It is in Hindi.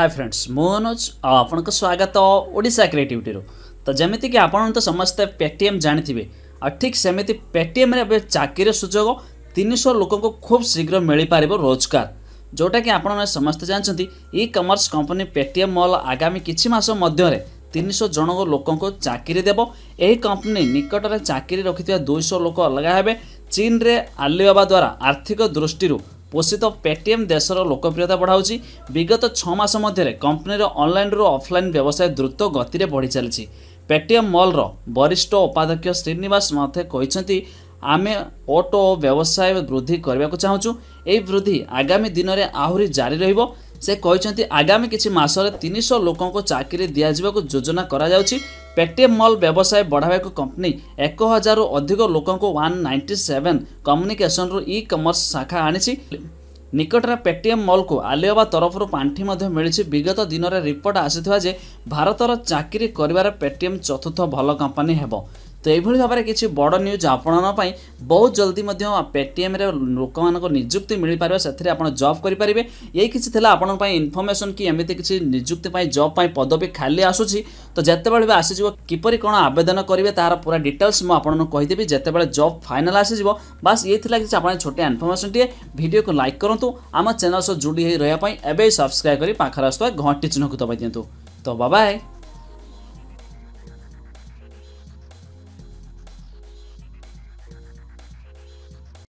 हाय फ्रेंड्स मो अनुज आपण को स्वागत ओडिशा क्रिएटिविटी रो। तो जमिति कि आपण तो समस्त पेटीएम जानिथिबे आ ठीक सेमिति पेटीएम रे चाकरी सुजोग 300 लोक को खूब शीघ्र मिल पारिबो रोजगार, जोटा कि आपण समस्त जानछंती e commerce company Paytm mall आगामी किछि मास मध्ये रे 300 जन लोक को चाकरी देबो। एही कंपनी निकट रे चाकरी रखिथिबा 200 लोक अलग हेबे। चीन रे अलीबाबा द्वारा आर्थिक दृष्टि पोषित पेटीएम देशर लोकप्रियता बढ़ाऊँगी। विगत 6 मास मध्य कंपनीर ऑनलाइन रू ऑफलाइन व्यवसाय द्रुत गति बढ़ी चली। पेटीएम मॉल रो वरिष्ठ उपाध्यक्ष श्रीनिवास माथे कहते आमे ऑटो व्यवसाय वृद्धि करने को चाहूँ। यह वृद्धि आगामी दिन में आहरी जारी रहिबो। से कहते आगामी किसी मासरे 300 लोक को चाकरी दिजाक योजना करा जाउछि। पेटीएम मॉल व्यवसाय बढ़ावा कंपनी 1000 अधिक लोक को 197 कम्युनिकेशन रु ई कमर्स शाखा आनी। निकटरा पेटीएम मॉल को आलियाबा तरफ पांठी मिली। विगत दिन में रिपोर्ट आसीथिबा जे भारतर चाकरी करिवार पेटीएम चतुर्थ भल कंपनी हेबो। तो यही भाव में किसी बड़ न्यूज आपणपाई बहुत जल्दी पेटीएम लोक मानक निजुक्ति मिल पार से आप जॉब करेंगे। यही किसी थी आपंपाई इनफॉर्मेशन कि एमती किसी निजुक्ति जॉब पदवी खाली आसूसी। तो जिते बड़े भी आसीज किपर कौन आवेदन करेंगे तार पूरा डिटेल्स मुझदेवी जितेबाला जॉब फाइनाल आसीज। बास ये किसी आप छोटे इनफॉर्मेशन टे वीडियो को लाइक करूँ। आम चैनल सह जोड़ी रहा सब्सक्राइब कर पाखर आसुवा घंटी चिन्ह को दबाई दिंतु। तो बाय।